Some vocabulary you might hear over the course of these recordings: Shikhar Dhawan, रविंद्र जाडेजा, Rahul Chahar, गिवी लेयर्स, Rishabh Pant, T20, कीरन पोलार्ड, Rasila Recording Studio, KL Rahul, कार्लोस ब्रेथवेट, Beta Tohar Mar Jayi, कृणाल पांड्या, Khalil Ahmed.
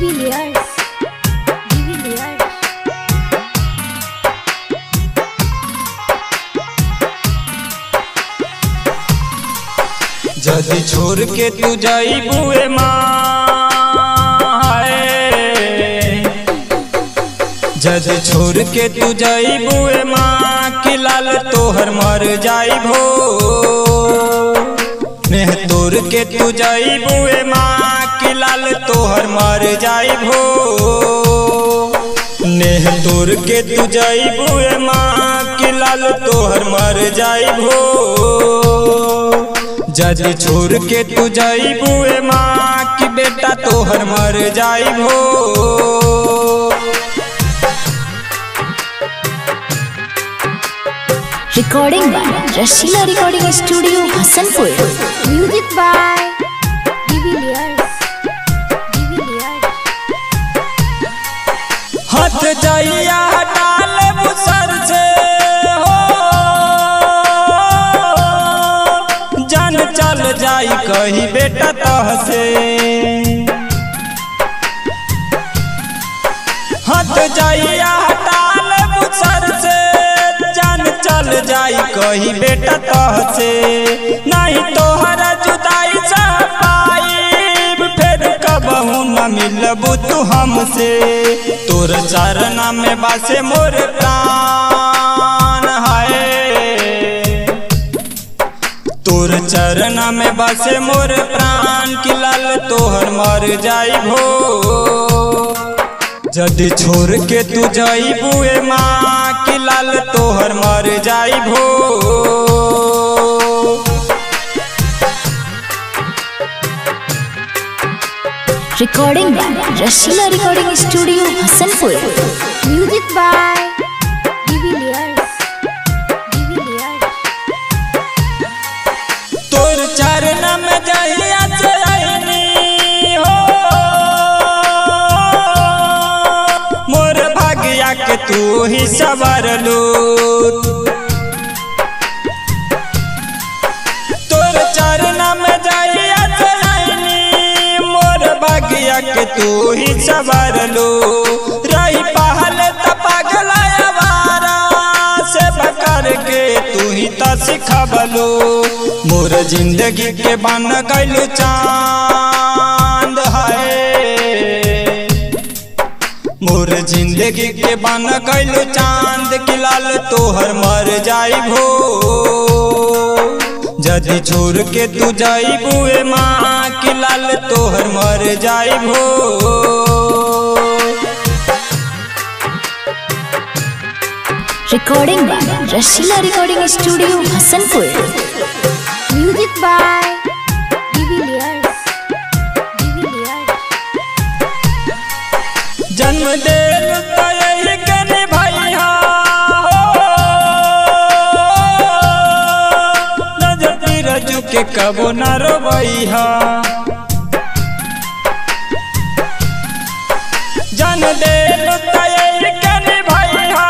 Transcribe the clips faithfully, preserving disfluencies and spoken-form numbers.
गिवी लेयर्स गिवी लेयर्स जदी छोड़ के तू जाइबू ए माँ जदी छोड़ के तू जाइबू ए माँ की लाल तोहर मर जाइबो नेह तोड़ के तू जाइबू ए माँ की लाल तोहर मर जाइबो नेह तोड़ के तू जाइबू ए माँ की लाल तोहर मर जाइबो जज छोड़ के तू जाइबू ए माँ की बेटा तोहर मर जाइबो recording by Rasila recording studio Hasanpur music by गिवी लेयर्स गिवी लेयर्स हाथ जाइया हटा ले मुसर से जाई कही बेटा तहसे हाथ जाइया हटा ले मुसर से जान चल जाई कही बेटा तहसे नहीं तोहरा जुदाई सह पाईब फिर कबहू न मिलबू तू हमसे तोर चरना में बसे मोर प्राण है तोर चरना में बसे मोर प्राण की लाल तोहर मर जाइबो जदी छोड़ के तू जाइबू ए माँ की लाल तोहर मर जाइबो recording by Rasila recording studio Hasanpur music by गिवी लेयर्स चरना में जाइया चरनी हो मोर भाग्या के तू ही सवार लू तोर चरना में जाइया चरनी मोर भाग्या के तू ही सवार लू रही पहले तपगला करके तू ही त सिखबलो मोर जिंदगी के बन गइल चांद है मोर जिंदगी के बन गइल चांद की लाल तोहर मर जाइबो जदी छोड़ के तू जाइबू ए माँ की लाल तोहर मर जाइबो recording by Rasila recording studio Hasanpur music by गिवी लेयर्स गिवी लेयर्स जन्मदिन तो यही के निभाइया नजर तीरज के कबो न रोबैया जन्मदिन तो यही के निभाइया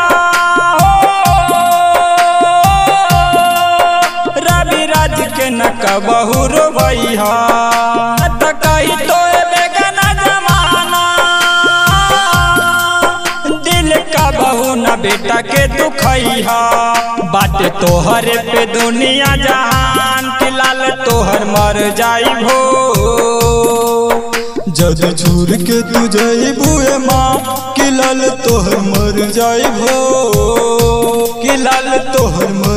न कबहू रोबैया त कही तो बेगाना जमाना दिल कबहू न बेटा के दुखैया बात तोहरे पे दुनिया जहान की लाल तोहर मर जाइबो जदी छोड़ के तू जाइबू ए माँ की लाल तोहर मर जाइबो की लाल तोहर